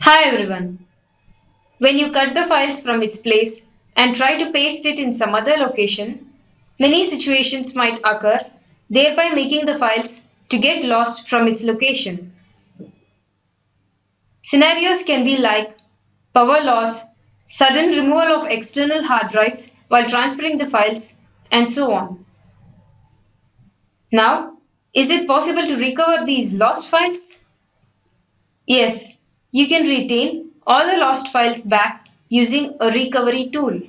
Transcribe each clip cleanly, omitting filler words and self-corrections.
Hi everyone. When you cut the files from its place and try to paste it in some other location, many situations might occur, thereby making the files to get lost from its location. Scenarios can be like power loss, sudden removal of external hard drives while transferring the files, and so on. Now, is it possible to recover these lost files? Yes. You can retain all the lost files back using a recovery tool.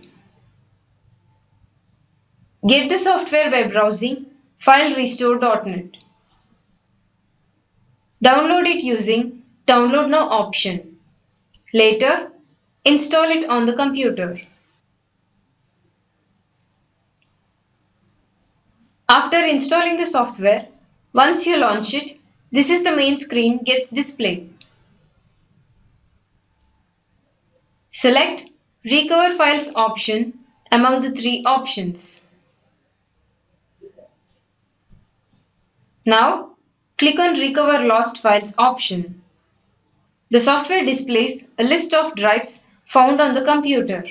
Get the software by browsing filerestore.net. Download it using Download Now option. Later, install it on the computer. After installing the software, once you launch it, this is the main screen gets displayed. Select Recover Files option among the three options. Now, click on Recover Lost Files option. The software displays a list of drives found on the computer.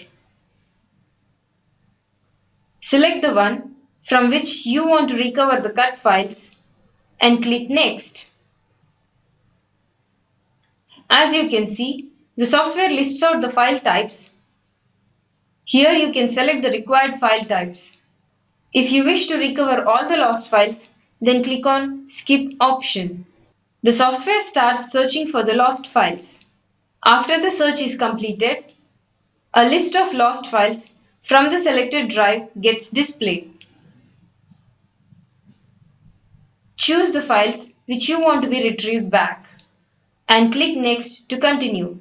Select the one from which you want to recover the cut files and click Next. As you can see, the software lists out the file types. Here you can select the required file types. If you wish to recover all the lost files, then click on Skip option. The software starts searching for the lost files. After the search is completed, a list of lost files from the selected drive gets displayed. Choose the files which you want to be retrieved back and click Next to continue.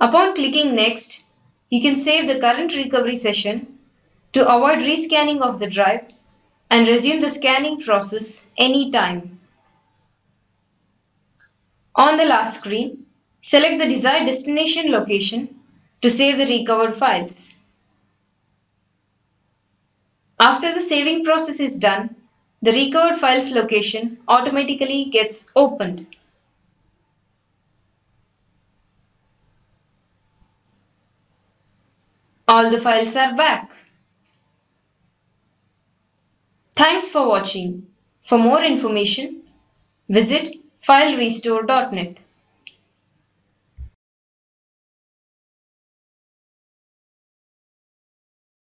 Upon clicking Next, you can save the current recovery session to avoid rescanning of the drive and resume the scanning process anytime. On the last screen, select the desired destination location to save the recovered files. After the saving process is done, the recovered files location automatically gets opened. All the files are back. Thanks for watching. For more information, visit filerestore.net.